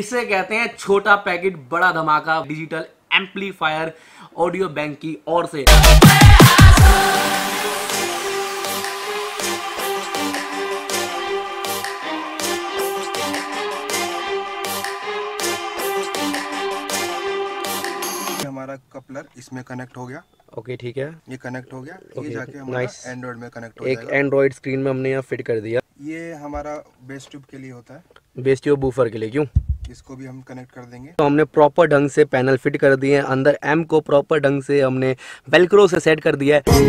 इसे कहते हैं छोटा पैकेट बड़ा धमाका डिजिटल एम्पलीफायर ऑडियो बैंक की ओर से। हमारा कपलर इसमें कनेक्ट हो गया। ओके ठीक है, ये कनेक्ट हो गया। ये जाके हमारा एंड्रॉइड में कनेक्ट हो जाएगा। एक एंड्रॉइड स्क्रीन में हमने यहाँ फिट कर दिया। ये हमारा बेस ट्यूब के लिए होता है, बेस ट्यूब बूफर के लिए। क्यों? इसको भी हम कनेक्ट कर देंगे। तो हमने प्रॉपर ढंग से पैनल फिट कर दिए हैं अंदर। एम को प्रॉपर ढंग से हमने वेलक्रो से सेट कर दिया है।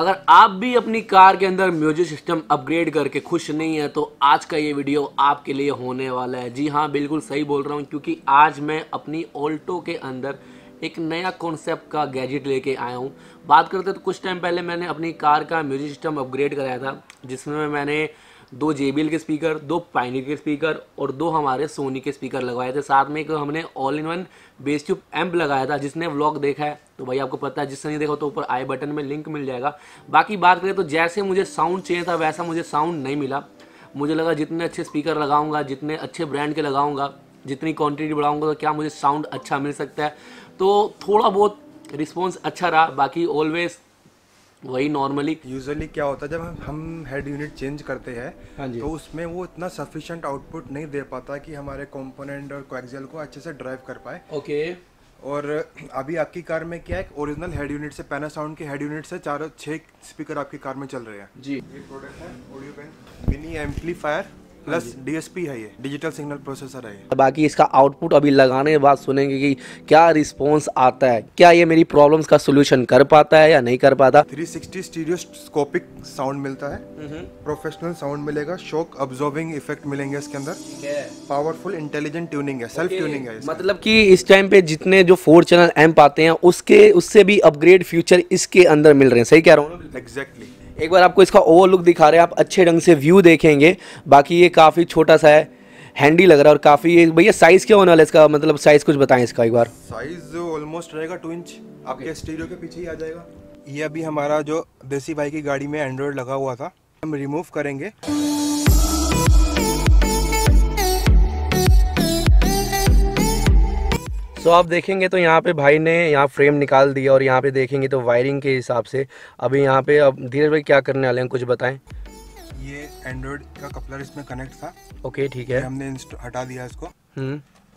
अगर आप भी अपनी कार के अंदर म्यूजिक सिस्टम अपग्रेड करके खुश नहीं है तो आज का ये वीडियो आपके लिए होने वाला है। जी हाँ, बिल्कुल सही बोल रहा हूँ, क्योंकि आज मैं अपनी ऑल्टो के अंदर एक नया कॉन्सेप्ट का गैजेट लेके आया हूँ। बात करते तो कुछ टाइम पहले मैंने अपनी कार का म्यूजिक सिस्टम अपग्रेड कराया था, जिसमें मैंने 2 JBL के स्पीकर, 2 पायनियर के स्पीकर और 2 हमारे सोनी के स्पीकर लगवाए थे। साथ में एक हमने all in one bass tube amp लगाया था। जिसने व्लॉग देखा है तो भाई आपको पता है, जिसने नहीं देखा तो ऊपर आई बटन में लिंक मिल जाएगा। बाकी बात करें तो जैसे मुझे साउंड चाहिए था वैसा मुझे साउंड नहीं मिला। मुझे लगा जितने अच्छे स्पीकर लगाऊंगा, जितने अच्छे ब्रांड के लगाऊंगा, जितनी क्वान्टिटी बढ़ाऊँगा तो क्या मुझे साउंड अच्छा मिल सकता है। तो थोड़ा बहुत रिस्पॉन्स अच्छा रहा। बाकी ऑलवेज वही नॉर्मली यूजुअली क्या होता है, जब हम हेड यूनिट चेंज करते हैं तो उसमें वो इतना सफिशिएंट आउटपुट नहीं दे पाता कि हमारे कंपोनेंट और कोएक्सियल को अच्छे से ड्राइव कर पाए। ओके। और अभी आपकी कार में क्या है, ओरिजिनल हेड यूनिट से, पैनासोनिक के हेड यूनिट से 4-6 स्पीकर आपकी कार में चल रहे हैं जी। ये प्रोडक्ट है audio pan mini amplifier plus DSP है, ये डिजिटल सिग्नल प्रोसेसर है। बाकी इसका आउटपुट अभी लगाने के बाद सुनेंगे कि क्या रिस्पांस आता है, क्या ये मेरी प्रॉब्लम्स का सलूशन कर पाता है या नहीं कर पाता। 360 स्टीरियोस्कोपिक साउंड मिलता है, प्रोफेशनल साउंड मिलेगा, शॉक अब्सॉर्बिंग इफेक्ट मिलेंगे इसके अंदर, पावरफुल इंटेलिजेंट ट्यूनिंग है, सेल्फ ट्यूनिंग है। मतलब कि इस टाइम पे जितने जो 4 चैनल एम्प आते हैं उससे भी अपग्रेड फ्यूचर इसके अंदर मिल रहे हैं। सही कह रहा हूँ? एग्जैक्टली। एक बार आपको इसका ओवर लुक दिखा रहे हैं, आप अच्छे ढंग से व्यू देखेंगे। बाकी ये काफ़ी छोटा सा है, हैंडी लग रहा है। और काफ़ी भैया साइज़ क्या होने वाला है इसका, मतलब साइज़ कुछ बताएं इसका एक बार। साइज़ ऑलमोस्ट रहेगा 2 इंच, आपके स्टीरियो के पीछे ही आ जाएगा। ये अभी हमारा जो देसी भाई की गाड़ी में एंड्रॉयड लगा हुआ था, हम रिमूव करेंगे। तो आप देखेंगे तो यहाँ पे भाई ने यहाँ फ्रेम निकाल दिया और यहाँ पे देखेंगे तो वायरिंग के हिसाब से अभी यहाँ पे अब धीरे धीरे क्या करने वाले हैं, कुछ बताएं। ये एंड्रॉइड का कपलर इसमें कनेक्ट था। ओके ठीक है, हमने हटा दिया इसको।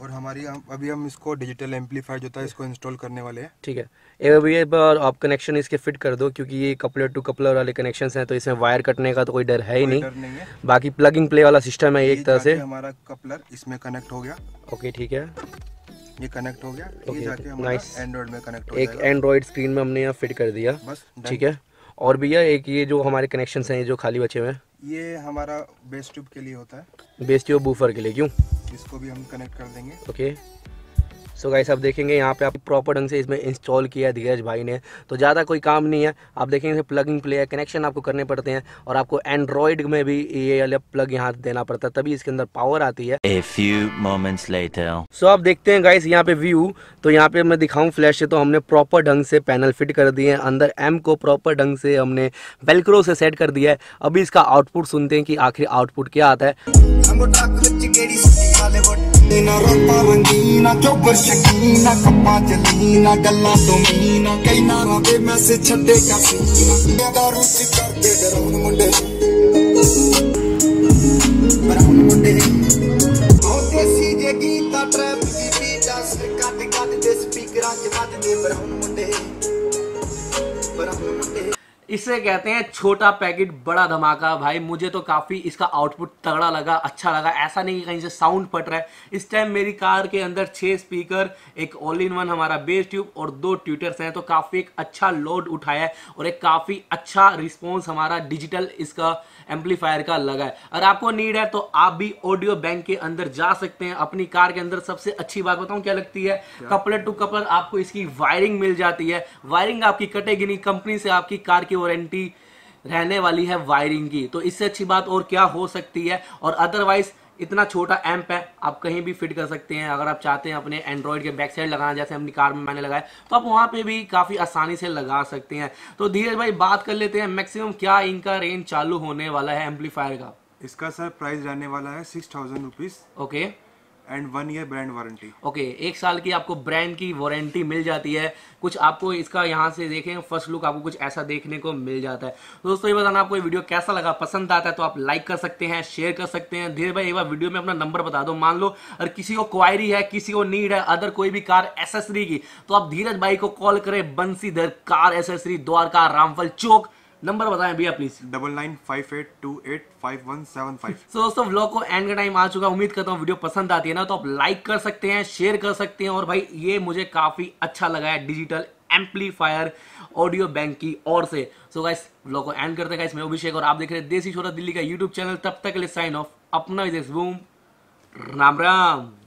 और हमारी अभी हम इसको डिजिटल एम्पलीफायर जो था इसको इंस्टॉल करने वाले हैं। ठीक है, एक बार आप कनेक्शन इसके फिट कर दो, क्योंकि ये कपलर टू कपलर वाले कनेक्शंस हैं तो इसमें वायर कटने का तो कोई डर है ही नहीं। बाकी प्लग इन प्ले वाला सिस्टम है एक तरह से। हमारा कपलर इसमें कनेक्ट हो गया। ओके ठीक है, ये कनेक्ट हो गया। ये जाके हमारा एंड्रॉइड में कनेक्ट हो जाएगा। एक एंड्रॉइड स्क्रीन में हमने यहाँ फिट कर दिया। ठीक है। और भैया एक ये जो हमारे कनेक्शन हैं जो खाली बचे हुए हैं, ये हमारा बेस ट्यूब के लिए होता है, बेस ट्यूब बूफर के लिए। क्यों? इसको भी हम कनेक्ट कर देंगे। ओके। सो गाइस आप देखेंगे यहाँ पे आप प्रॉपर ढंग से इसमें इंस्टॉल किया है धीरज भाई ने, तो ज़्यादा कोई काम नहीं है। आप देखेंगे प्लगिंग प्ले है, कनेक्शन आपको करने पड़ते हैं और आपको एंड्रॉयड में भी ये वाला प्लग यहाँ देना पड़ता है, तभी इसके अंदर पावर आती है। A few moments later. सो आप देखते हैं गाइस यहाँ पे व्यू, तो यहाँ पे मैं दिखाऊँ फ्लैश से, तो हमने प्रॉपर ढंग से पैनल फिट कर दिए हैं अंदर। एम को प्रॉपर ढंग से हमने वेलक्रो से सेट कर दिया है। अभी इसका आउटपुट सुनते हैं कि आखिर आउटपुट क्या आता है। इसे कहते हैं छोटा पैकेट बड़ा धमाका। भाई मुझे तो काफ़ी इसका आउटपुट तगड़ा लगा, अच्छा लगा। ऐसा नहीं कि कहीं से साउंड पट रहा है। इस टाइम मेरी कार के अंदर 6 स्पीकर, एक ऑल इन वन हमारा बेस ट्यूब और 2 ट्यूटर्स हैं, तो काफ़ी एक अच्छा लोड उठाया है और एक काफ़ी अच्छा रिस्पॉन्स हमारा डिजिटल इसका एम्पलीफायर का लगा है। अगर आपको नीड है तो आप भी ऑडियो बैंक के अंदर जा सकते हैं अपनी कार के अंदर। सबसे अच्छी बात बताऊँ क्या लगती है, कपलर टू कपलर आपको इसकी वायरिंग मिल जाती है। वायरिंग आपकी कटेगी नहीं, कंपनी से आपकी कार की वारंटी रहने वाली है वायरिंग की, तो इससे अच्छी बात और क्या हो सकती है। और अदरवाइज इतना छोटा एम्प है, आप कहीं भी फिट कर सकते हैं। अगर आप चाहते हैं अपने एंड्रॉइड के बैक साइड लगाना, जैसे अपनी कार में मैंने लगाया, तो आप वहाँ पे भी काफ़ी आसानी से लगा सकते हैं। तो धीरज भाई बात कर लेते हैं मैक्सिमम क्या इनका रेंज चालू होने वाला है एम्पलीफायर का। इसका सर प्राइस रहने वाला है 6000 rupees, okay, and 1 year brand warranty. Okay, 1 साल की आपको ब्रांड की वारंटी मिल जाती है। कुछ आपको इसका यहाँ से देखें फर्स्ट लुक आपको कुछ ऐसा देखने को मिल जाता है। दोस्तों ये बताना आपको ये वीडियो कैसा लगा, पसंद आता है तो आप लाइक कर सकते हैं, शेयर कर सकते हैं। धीरे भाई एक बार वीडियो में अपना नंबर बता दो, मान लो अगर किसी को क्वायरी है, किसी को नीड है अदर कोई भी कार एसेसरी की, तो आप धीरज भाई को कॉल करें, Bansidhar car accessory, Dwarka, Ramphal Chowk. Number बताएं भैया प्लीज, 9958285175। तो दोस्तों व्लॉग को एंड का टाइम आ चुका, उम्मीद करता हूँ वीडियो पसंद आती है ना, तो आप लाइक कर सकते हैं, शेयर कर सकते हैं। और भाई ये मुझे काफी अच्छा लगा है डिजिटल एम्पलीफायर ऑडियो बैंक की ओर से। सो गाइस व्लॉग को एंड करते हैं। गाइस मैं अभिषेक और आप देख रहे हैं देसी छोरा दिल्ली का यूट्यूब चैनल। तब तक के लिए साइन ऑफ, अपना विदेश बूम, राम राम।